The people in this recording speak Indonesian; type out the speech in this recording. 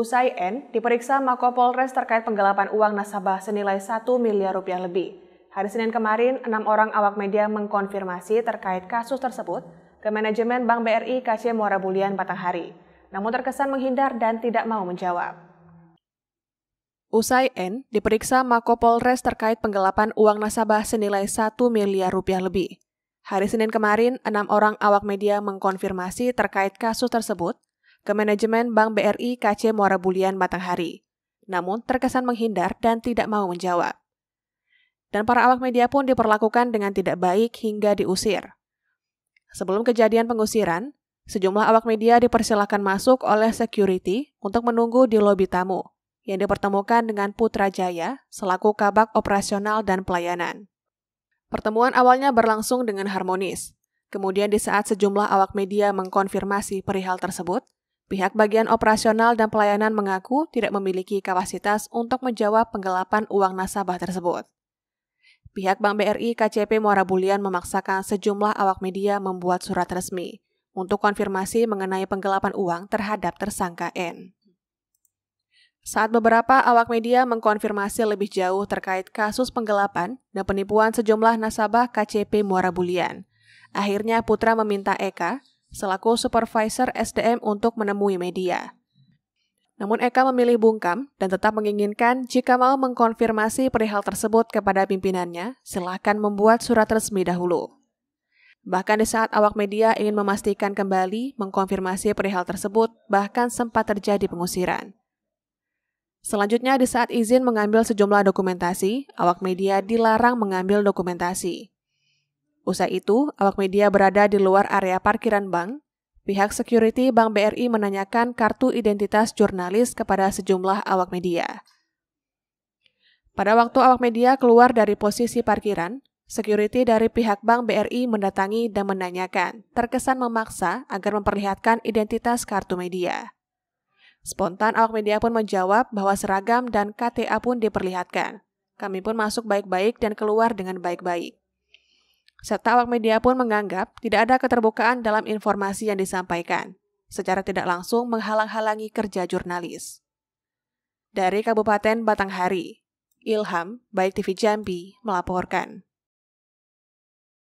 Usai N diperiksa Mako Polres terkait penggelapan uang nasabah senilai Rp1 miliar lebih. Hari Senin kemarin, 6 orang awak media mengkonfirmasi terkait kasus tersebut ke manajemen Bank BRI KCP Muara Bulian, Batanghari, namun terkesan menghindar dan tidak mau menjawab. Usai N diperiksa Mako Polres terkait penggelapan uang nasabah senilai Rp1 miliar lebih. Hari Senin kemarin, 6 orang awak media mengkonfirmasi terkait kasus tersebut ke manajemen Bank BRI KC Muara Bulian, Batanghari, namun terkesan menghindar dan tidak mau menjawab. Dan para awak media pun diperlakukan dengan tidak baik hingga diusir. Sebelum kejadian pengusiran, sejumlah awak media dipersilakan masuk oleh security untuk menunggu di lobi tamu, yang dipertemukan dengan Putra Jaya selaku Kabag Operasional dan Pelayanan. Pertemuan awalnya berlangsung dengan harmonis. Kemudian di saat sejumlah awak media mengkonfirmasi perihal tersebut, pihak bagian operasional dan pelayanan mengaku tidak memiliki kapasitas untuk menjawab penggelapan uang nasabah tersebut. Pihak Bank BRI KCP Muara Bulian memaksakan sejumlah awak media membuat surat resmi untuk konfirmasi mengenai penggelapan uang terhadap tersangka N. Saat beberapa awak media mengkonfirmasi lebih jauh terkait kasus penggelapan dan penipuan sejumlah nasabah KCP Muara Bulian, akhirnya Putra meminta Eka, selaku supervisor SDM, untuk menemui media. Namun Eka memilih bungkam dan tetap menginginkan jika mau mengkonfirmasi perihal tersebut kepada pimpinannya, silakan membuat surat resmi dahulu. Bahkan di saat awak media ingin memastikan kembali mengkonfirmasi perihal tersebut, bahkan sempat terjadi pengusiran. Selanjutnya di saat izin mengambil sejumlah dokumentasi, awak media dilarang mengambil dokumentasi. Usai itu, awak media berada di luar area parkiran bank. Pihak security Bank BRI menanyakan kartu identitas jurnalis kepada sejumlah awak media. Pada waktu awak media keluar dari posisi parkiran, security dari pihak Bank BRI mendatangi dan menanyakan, terkesan memaksa agar memperlihatkan identitas kartu media. Spontan awak media pun menjawab bahwa seragam dan KTA pun diperlihatkan. Kami pun masuk baik-baik dan keluar dengan baik-baik. Serta awak media pun menganggap tidak ada keterbukaan dalam informasi yang disampaikan, secara tidak langsung menghalang-halangi kerja jurnalis. Dari Kabupaten Batanghari, Ilham, Baik TV Jambi, melaporkan.